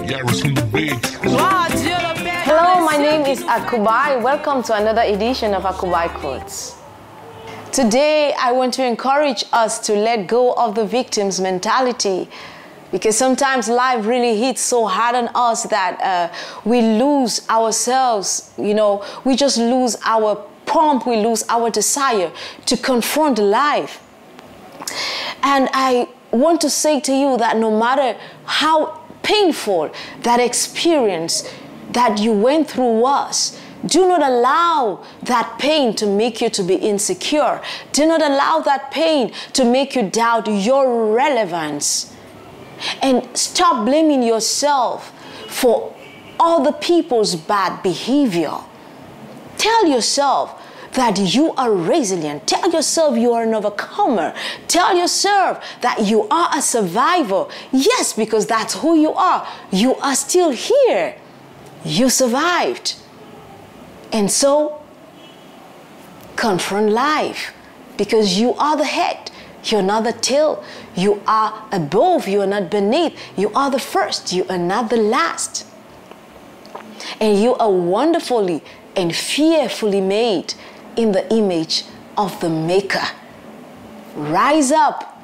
Hello, my name is Akubai. Welcome to another edition of Akubai Quotes. Today, I want to encourage us to let go of the victim's mentality, because sometimes life really hits so hard on us that we lose ourselves. You know, we just lose our pump, we lose our desire to confront life. And I want to say to you that no matter how painful that experience that you went through was, do not allow that pain to make you to be insecure. Do not allow that pain to make you doubt your relevance. And stop blaming yourself for other people's bad behavior. Tell yourself that you are resilient. Tell yourself you are an overcomer. Tell yourself that you are a survivor. Yes, because that's who you are. You are still here. You survived. And so, confront life, because you are the head. You're not the tail. You are above. You are not beneath. You are the first. You are not the last. And you are wonderfully and fearfully made in the image of the Maker. Rise up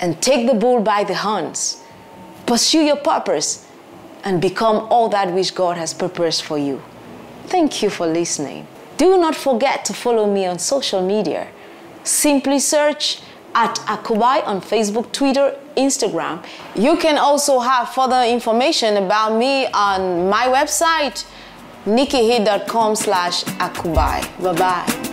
and take the bull by the horns. Pursue your purpose and become all that which God has purposed for you. Thank you for listening. Do not forget to follow me on social media. Simply search at Akubai on Facebook, Twitter, Instagram. You can also have further information about me on my website, NikiHeat.com/Akubai. Bye-bye.